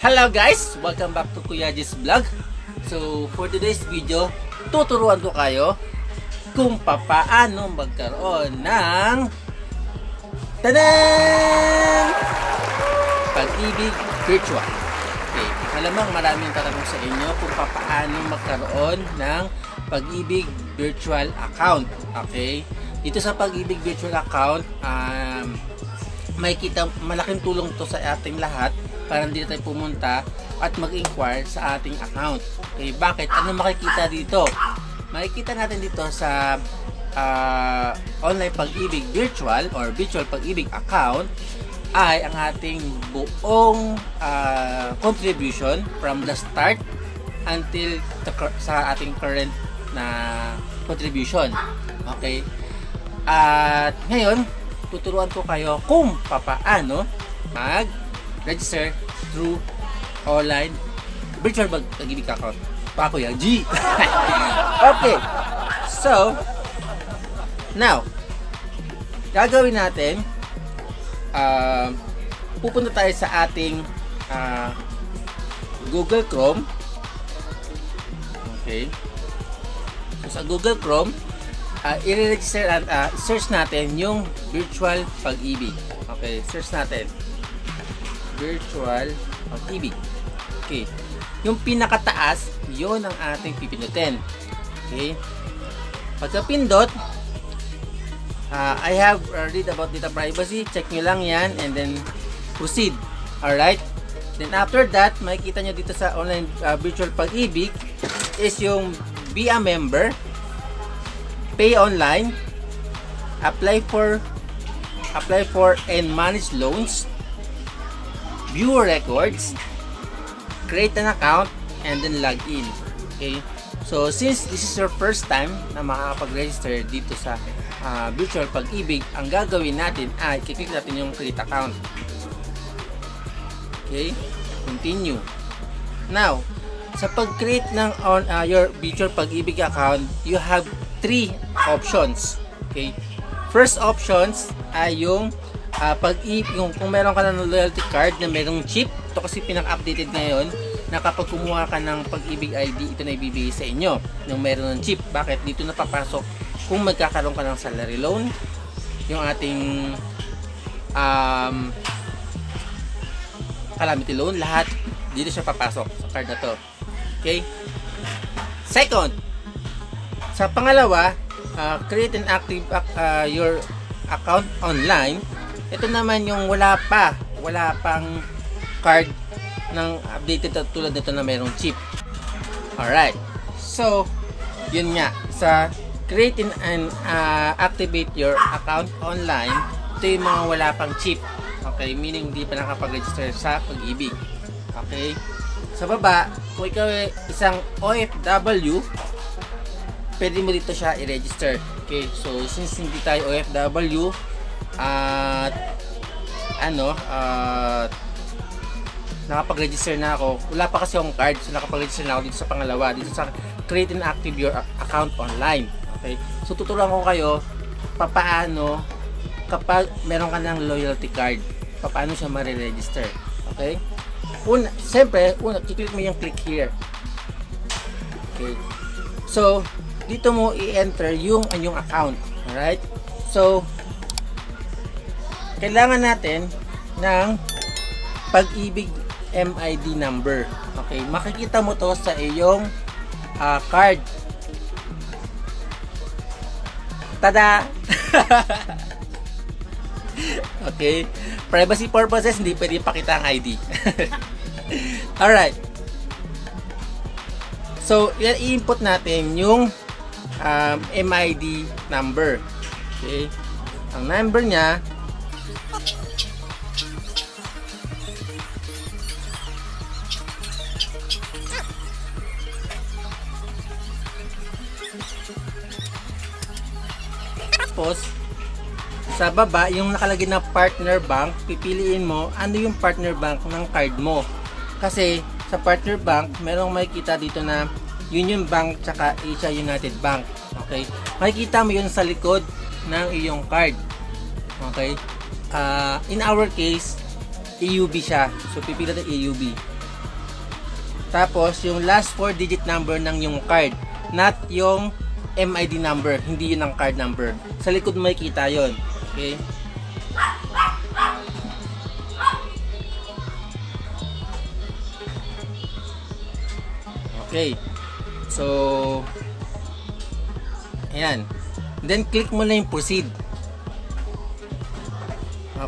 Hello guys! Welcome back to Kuya J's Vlog. So, for today's video, tuturuan ko kayo kung paano magkaroon ng tadaan! Pag-ibig virtual. Okay. Alamang maraming tatanong sa inyo kung paano magkaroon ng Pag-ibig virtual account. Okay? Dito sa Pag-ibig virtual account, may kita malaking tulong to sa ating lahat para hindi tayo pumunta at mag-inquire sa ating account. Okay, bakit? Ano makikita dito? Makikita natin dito sa online Pag-ibig virtual or virtual Pag-ibig account ay ang ating buong contribution from the start until sa ating current na contribution. Okay? At ngayon, tuturuan ko kayo kung paano mag-register through online virtual Pag-ibig account. Pako yan, G! Okay. So, now, gagawin natin, pupunta tayo sa ating Google Chrome. Okay. So, sa Google Chrome, i-register at search natin yung virtual Pag-ibig. Okay, search natin virtual Pag-ibig. Okay, yung pinakataas yun ang ating pipindutin. Okay, pagkapindot, I have read about data privacy, check nyo lang yan and then proceed. Alright, then after that makikita nyo dito sa online virtual Pag-ibig is yung be a member, pay online, apply for and manage loans, view records, create an account, and then log in. Okay, so since this is your first time na makakapag-register dito sa virtual Pag-ibig, ang gagawin natin ay i-click natin yung create account. Okay, continue. Now, sa pag-create ng your virtual Pag-ibig account, you have 3 options. Okay. First options ay yung kung meron ka ng loyalty card na merong chip. Ito kasi pinaka-updated ngayon na kapag kumuha ka ng Pag-ibig ID, ito na ibibigay sa inyo yung meron ng chip. Bakit? Dito na papasok kung magkakaroon ka ng salary loan, yung ating calamity loan, lahat dito siya papasok sa card na to. Okay? Second, sa pangalawa, create and active your account online. Ito naman yung wala pang card ng updated tulad nito na mayroong chip. Alright. So, yun nga. Sa create and activate your account online, ito yung mga wala pang chip. Okay, meaning hindi pa nakapag-register sa Pag-ibig. Okay. Sa baba, kung ikaw ay isang OFW, pwede mo dito siya i-register. Okay, so since hindi tayo OFW at nakapag-register na ako, wala pa kasi akong card, so nakapag-register na ako dito sa pangalawa, dito sa create and active your account online. Okay, so tuturuan ko kayo paano kapag meron ka ng loyalty card, paano siya ma-register. Okay, siyempre, i-click mo yung click here. Okay, so dito mo i-enter yung anyong account. Alright? So, kailangan natin ng Pag-ibig MID number. Okay? Makikita mo to sa iyong card. Tada! Okay? Privacy purposes, hindi pwede pakita ang ID. Alright. So, i-input natin yung MID number. Okay. Ang number niya tapos sa baba yung nakalagay na partner bank, pipiliin mo ano yung partner bank ng card mo. Kasi sa partner bank, merong makikita dito na Union Bank tsaka Asia United Bank. Okay? Makikita mo yun sa likod ng iyong card. Okay? In our case, EUB siya. So, pipila tayo EUB. Tapos, yung last 4 digit number ng yung card. Not yung MID number. Hindi yun ang card number. Sa likod may kita yun. Okay? Okay. So, ayan. Then, click mo na yung proceed.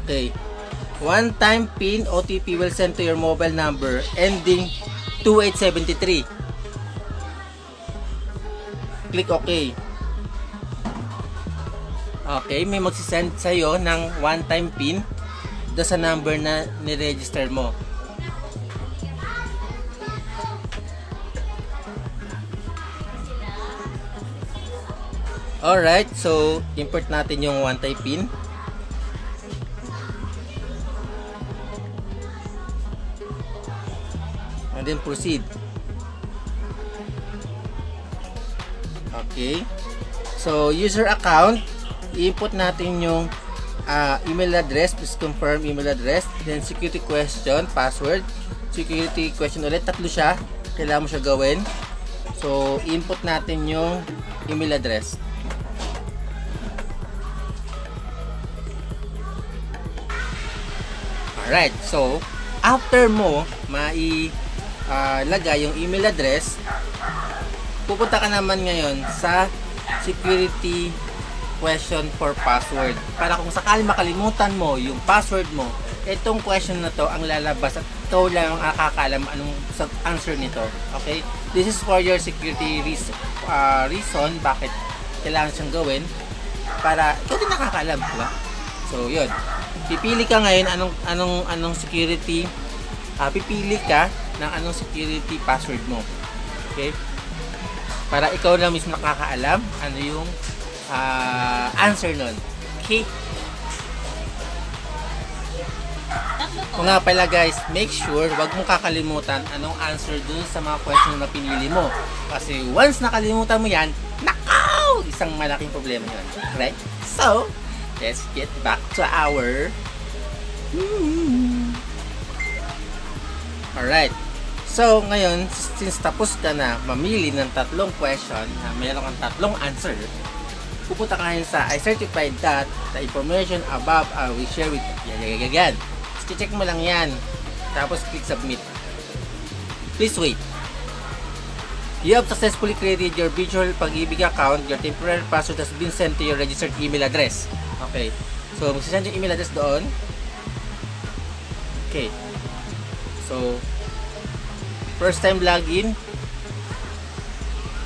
Okay. One time PIN OTP will send to your mobile number ending 2873. Click OK. Okay, may magsisend sa'yo ng one time PIN doon sa number na niregister mo. Alright, so import natin yung one time PIN. And then proceed. Okay. So, user account, input natin yung email address, please confirm email address, then security question, password, security question ulit, tatlo siya, kailangan mo siya gawin. So, input natin yung email address. Alright, so, after mo, lagay yung email address, pupunta ka naman ngayon sa security question for password para kung sakali makalimutan mo yung password mo, itong question na to ang lalabas at ito lang ang akakalam anong answer nito. Okay, this is for your security reason bakit kailangan siyang gawin para ikaw din nakakalam, diba? So yun, pipili ka ngayon anong security, pipili ka ng anong security password mo. Okay? Para ikaw na mismo nakakaalam ano yung answer nun. Okay? O nga pala guys, make sure wag mong kakalimutan anong answer dun sa mga question na pinili mo. Kasi once nakalimutan mo yan, nakaw! Isang malaking problema yun. Right? So, let's get back to our... Alright. So, ngayon, since tapos ka na mamili ng tatlong question na mayroon kang tatlong answer, pupunta ka ngayon sa I certified that the information above I will share with you. Yan. Check mo lang yan. Tapos, click submit. Please wait. You have successfully created your virtual Pag-ibig account. Your temporary password has been sent to your registered email address. Okay. So, magsisend yung email address doon. Okay. So, first time login,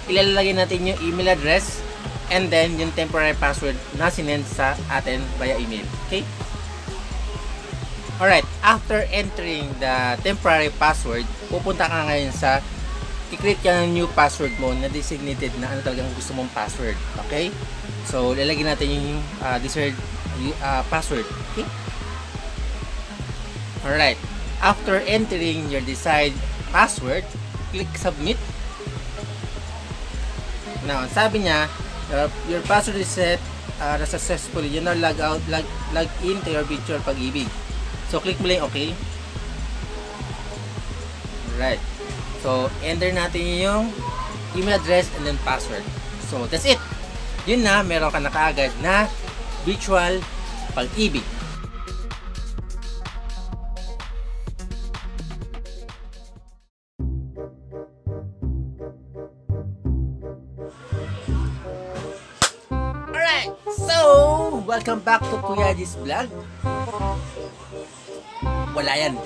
ilalagay natin yung email address and then yung temporary password na sinend sa atin via email. Okay? Alright, after entering the temporary password, pupunta ka ngayon sa i-create ka ng new password mo na designated na ano talagang gusto mong password. Okay? So, ilalagay natin yung desired password. Okay? Alright, after entering your desired password, click submit. Now, sabi niya, your password is set successfully. You now log in to your virtual Pag-ibig. So, click mo lang yung okay. Alright. So, enter natin yung email address and then password. So, that's it. Yun na, meron ka na kaagad na virtual Pag-ibig. Welcome back to Kuya G's vlog. Wala yan.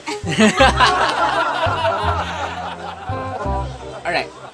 Alright.